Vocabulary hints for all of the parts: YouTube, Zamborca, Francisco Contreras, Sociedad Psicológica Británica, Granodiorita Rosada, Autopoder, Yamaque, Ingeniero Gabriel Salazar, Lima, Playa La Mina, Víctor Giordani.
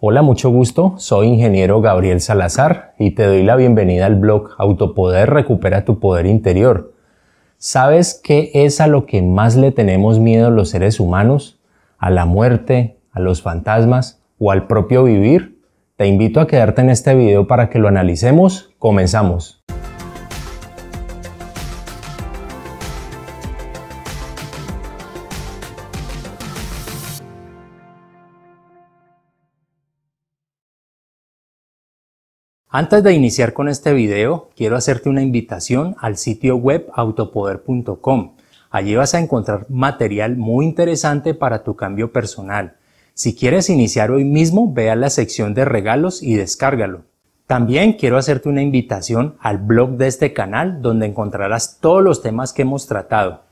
Hola, mucho gusto, soy Ingeniero Gabriel Salazar y te doy la bienvenida al blog Autopoder, recupera tu poder interior. ¿Sabes qué es a lo que más le tenemos miedo los seres humanos? ¿A la muerte, a los fantasmas o al propio vivir? Te invito a quedarte en este video para que lo analicemos. Comenzamos. Antes de iniciar con este video, quiero hacerte una invitación al sitio web autopoder.com. Allí vas a encontrar material muy interesante para tu cambio personal. Si quieres iniciar hoy mismo, ve a la sección de regalos y descárgalo. También quiero hacerte una invitación al blog de este canal, donde encontrarás todos los temas que hemos tratado.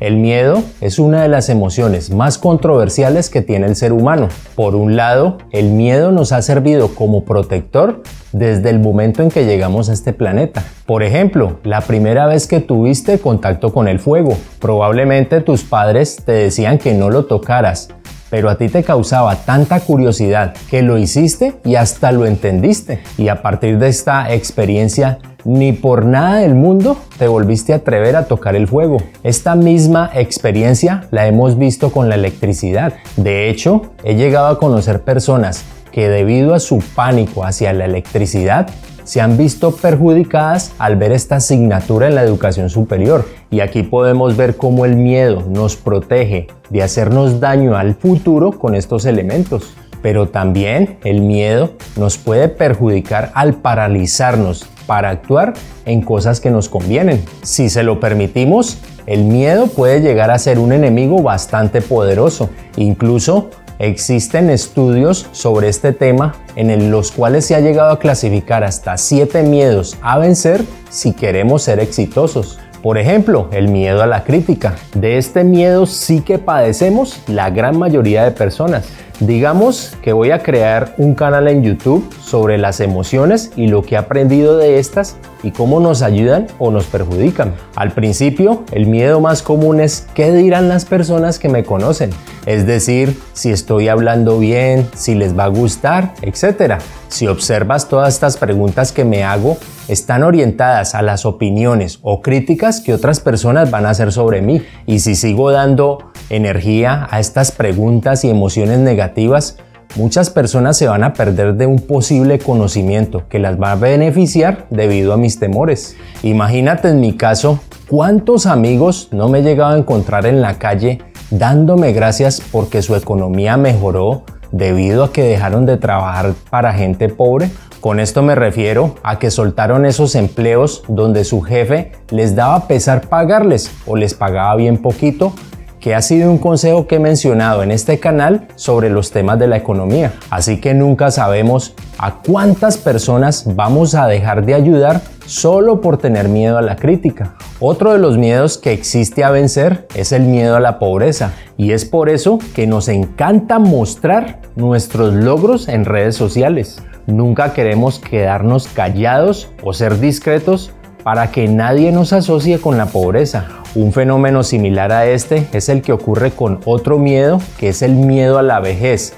El miedo es una de las emociones más controversiales que tiene el ser humano. Por un lado, el miedo nos ha servido como protector desde el momento en que llegamos a este planeta. Por ejemplo, la primera vez que tuviste contacto con el fuego, probablemente tus padres te decían que no lo tocaras, pero a ti te causaba tanta curiosidad que lo hiciste y hasta lo entendiste. Y a partir de esta experiencia, ni por nada del mundo te volviste a atrever a tocar el fuego. Esta misma experiencia la hemos visto con la electricidad. De hecho, he llegado a conocer personas que debido a su pánico hacia la electricidad se han visto perjudicadas al ver esta asignatura en la educación superior. Y aquí podemos ver cómo el miedo nos protege de hacernos daño al futuro con estos elementos. Pero también el miedo nos puede perjudicar al paralizarnos para actuar en cosas que nos convienen. Si se lo permitimos, el miedo puede llegar a ser un enemigo bastante poderoso. Incluso existen estudios sobre este tema en los cuales se ha llegado a clasificar hasta 7 miedos a vencer si queremos ser exitosos. Por ejemplo, el miedo a la crítica. De este miedo sí que padecemos la gran mayoría de personas. Digamos que voy a crear un canal en YouTube sobre las emociones y lo que he aprendido de estas y cómo nos ayudan o nos perjudican. Al principio, el miedo más común es qué dirán las personas que me conocen. Es decir, si estoy hablando bien, si les va a gustar, etc. Si observas, todas estas preguntas que me hago están orientadas a las opiniones o críticas que otras personas van a hacer sobre mí. Y si sigo dando energía a estas preguntas y emociones negativas, muchas personas se van a perder de un posible conocimiento que las va a beneficiar debido a mis temores. Imagínate en mi caso, cuántos amigos no me he llegado a encontrar en la calle dándome gracias porque su economía mejoró debido a que dejaron de trabajar para gente pobre. Con esto me refiero a que soltaron esos empleos donde su jefe les daba pesar pagarles o les pagaba bien poquito, que ha sido un consejo que he mencionado en este canal sobre los temas de la economía. Así que nunca sabemos a cuántas personas vamos a dejar de ayudar solo por tener miedo a la crítica. Otro de los miedos que existe a vencer es el miedo a la pobreza, y es por eso que nos encanta mostrar nuestros logros en redes sociales. Nunca queremos quedarnos callados o ser discretos para que nadie nos asocie con la pobreza. Un fenómeno similar a este es el que ocurre con otro miedo, que es el miedo a la vejez,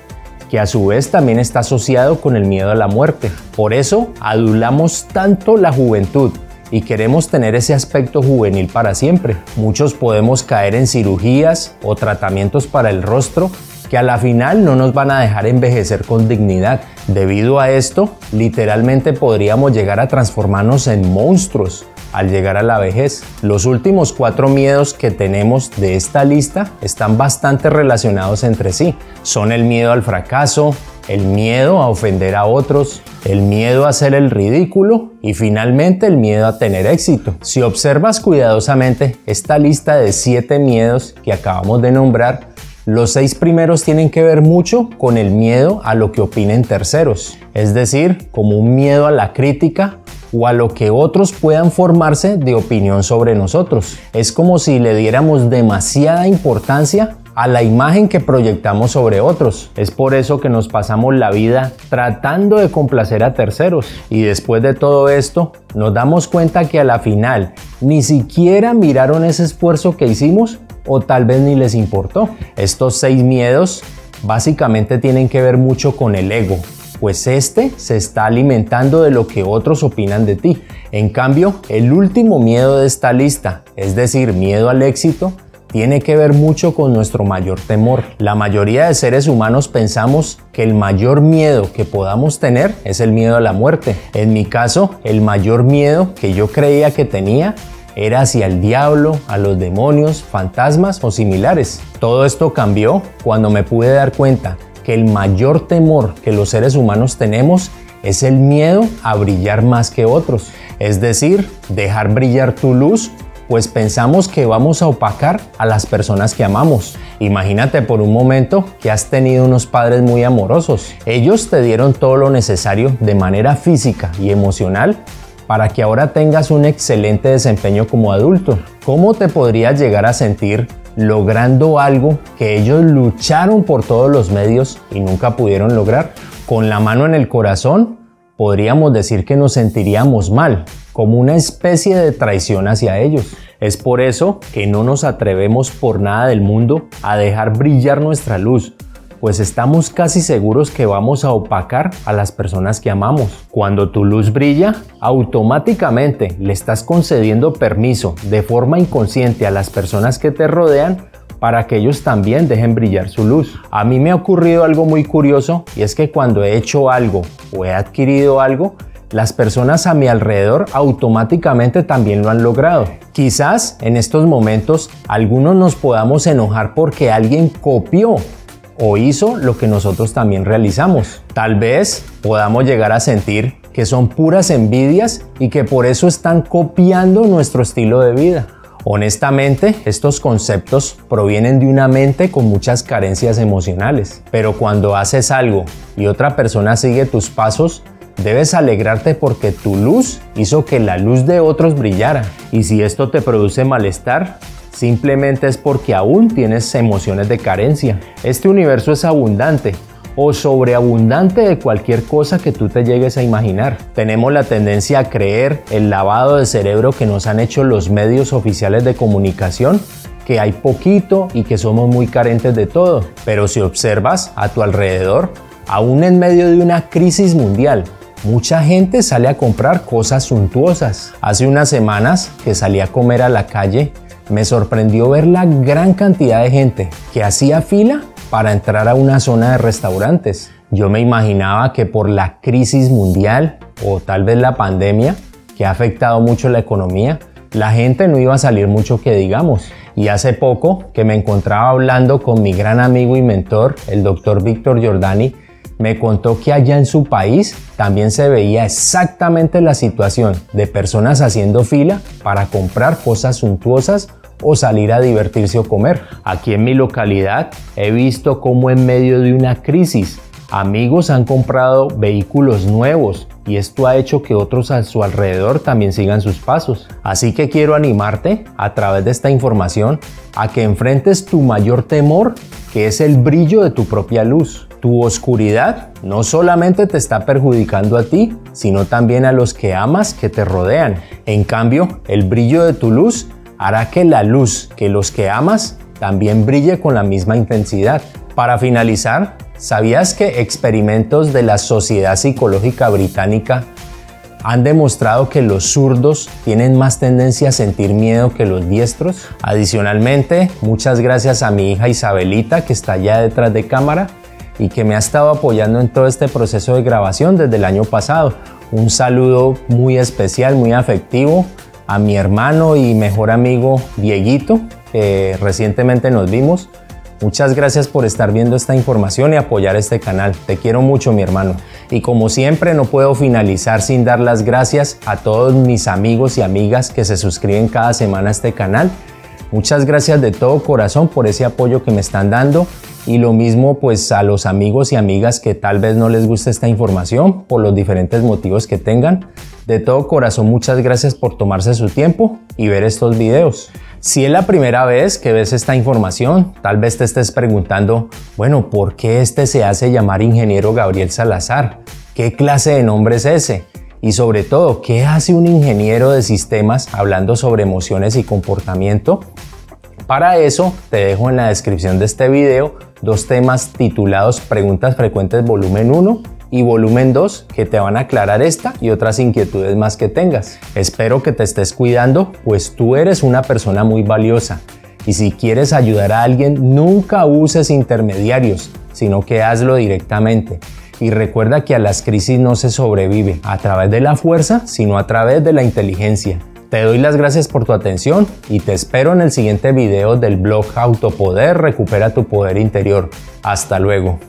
que a su vez también está asociado con el miedo a la muerte. Por eso adulamos tanto la juventud y queremos tener ese aspecto juvenil para siempre. Muchos podemos caer en cirugías o tratamientos para el rostro que a la final no nos van a dejar envejecer con dignidad. Debido a esto, literalmente podríamos llegar a transformarnos en monstruos al llegar a la vejez. Los últimos 4 miedos que tenemos de esta lista están bastante relacionados entre sí. Son el miedo al fracaso, el miedo a ofender a otros, el miedo a hacer el ridículo y finalmente el miedo a tener éxito. Si observas cuidadosamente esta lista de 7 miedos que acabamos de nombrar, los 6 primeros tienen que ver mucho con el miedo a lo que opinen terceros, es decir, como un miedo a la crítica o a lo que otros puedan formarse de opinión sobre nosotros. Es como si le diéramos demasiada importancia a la imagen que proyectamos sobre otros. Es por eso que nos pasamos la vida tratando de complacer a terceros. Y después de todo esto, nos damos cuenta que a la final ni siquiera miraron ese esfuerzo que hicimos, o tal vez ni les importó. Estos 6 miedos básicamente tienen que ver mucho con el ego, pues este se está alimentando de lo que otros opinan de ti. En cambio, el último miedo de esta lista, es decir, miedo al éxito, tiene que ver mucho con nuestro mayor temor. La mayoría de seres humanos pensamos que el mayor miedo que podamos tener es el miedo a la muerte. En mi caso, el mayor miedo que yo creía que tenía era hacia el diablo, a los demonios, fantasmas o similares. Todo esto cambió cuando me pude dar cuenta que el mayor temor que los seres humanos tenemos es el miedo a brillar más que otros. Es decir, dejar brillar tu luz, pues pensamos que vamos a opacar a las personas que amamos. Imagínate por un momento que has tenido unos padres muy amorosos. Ellos te dieron todo lo necesario de manera física y emocional para que ahora tengas un excelente desempeño como adulto. ¿Cómo te podrías llegar a sentir logrando algo que ellos lucharon por todos los medios y nunca pudieron lograr? Con la mano en el corazón, podríamos decir que nos sentiríamos mal, como una especie de traición hacia ellos. Es por eso que no nos atrevemos por nada del mundo a dejar brillar nuestra luz, pues estamos casi seguros que vamos a opacar a las personas que amamos. Cuando tu luz brilla, automáticamente le estás concediendo permiso de forma inconsciente a las personas que te rodean para que ellos también dejen brillar su luz. A mí me ha ocurrido algo muy curioso, y es que cuando he hecho algo o he adquirido algo, las personas a mi alrededor automáticamente también lo han logrado. Quizás en estos momentos algunos nos podamos enojar porque alguien copió o hizo lo que nosotros también realizamos. Tal vez podamos llegar a sentir que son puras envidias y que por eso están copiando nuestro estilo de vida. Honestamente, estos conceptos provienen de una mente con muchas carencias emocionales. Pero cuando haces algo y otra persona sigue tus pasos, debes alegrarte porque tu luz hizo que la luz de otros brillara. Y si esto te produce malestar, simplemente es porque aún tienes emociones de carencia. Este universo es abundante o sobreabundante de cualquier cosa que tú te llegues a imaginar. Tenemos la tendencia a creer el lavado de cerebro que nos han hecho los medios oficiales de comunicación, que hay poquito y que somos muy carentes de todo. Pero si observas a tu alrededor, aún en medio de una crisis mundial, mucha gente sale a comprar cosas suntuosas. Hace unas semanas que salí a comer a la calle, me sorprendió ver la gran cantidad de gente que hacía fila para entrar a una zona de restaurantes. Yo me imaginaba que por la crisis mundial o tal vez la pandemia, que ha afectado mucho la economía, la gente no iba a salir mucho que digamos. Y hace poco que me encontraba hablando con mi gran amigo y mentor, el doctor Víctor Giordani, me contó que allá en su país también se veía exactamente la situación de personas haciendo fila para comprar cosas suntuosas o salir a divertirse o comer. Aquí en mi localidad he visto cómo en medio de una crisis amigos han comprado vehículos nuevos, y esto ha hecho que otros a su alrededor también sigan sus pasos. Así que quiero animarte a través de esta información a que enfrentes tu mayor temor, que es el brillo de tu propia luz. Tu oscuridad no solamente te está perjudicando a ti, sino también a los que amas que te rodean. En cambio, el brillo de tu luz hará que la luz que los que amas también brille con la misma intensidad. Para finalizar, ¿sabías que experimentos de la Sociedad Psicológica Británica han demostrado que los zurdos tienen más tendencia a sentir miedo que los diestros? Adicionalmente, muchas gracias a mi hija Isabelita, que está allá detrás de cámara y que me ha estado apoyando en todo este proceso de grabación desde el año pasado. Un saludo muy especial, muy afectivo a mi hermano y mejor amigo Dieguito, que recientemente nos vimos. Muchas gracias por estar viendo esta información y apoyar este canal. Te quiero mucho, mi hermano. Y como siempre, no puedo finalizar sin dar las gracias a todos mis amigos y amigas que se suscriben cada semana a este canal. Muchas gracias de todo corazón por ese apoyo que me están dando. Y lo mismo pues a los amigos y amigas que tal vez no les guste esta información por los diferentes motivos que tengan. De todo corazón, muchas gracias por tomarse su tiempo y ver estos videos. Si es la primera vez que ves esta información, tal vez te estés preguntando, bueno, ¿por qué este se hace llamar Ingeniero Gabriel Salazar? ¿Qué clase de nombre es ese? Y sobre todo, ¿qué hace un ingeniero de sistemas hablando sobre emociones y comportamiento? Para eso te dejo en la descripción de este video dos temas titulados Preguntas Frecuentes Volumen 1 y Volumen 2 que te van a aclarar esta y otras inquietudes más que tengas. Espero que te estés cuidando, pues tú eres una persona muy valiosa. Y si quieres ayudar a alguien, nunca uses intermediarios, sino que hazlo directamente. Y recuerda que a las crisis no se sobrevive a través de la fuerza, sino a través de la inteligencia. Te doy las gracias por tu atención y te espero en el siguiente video del blog Autopoder, recupera tu poder interior. Hasta luego.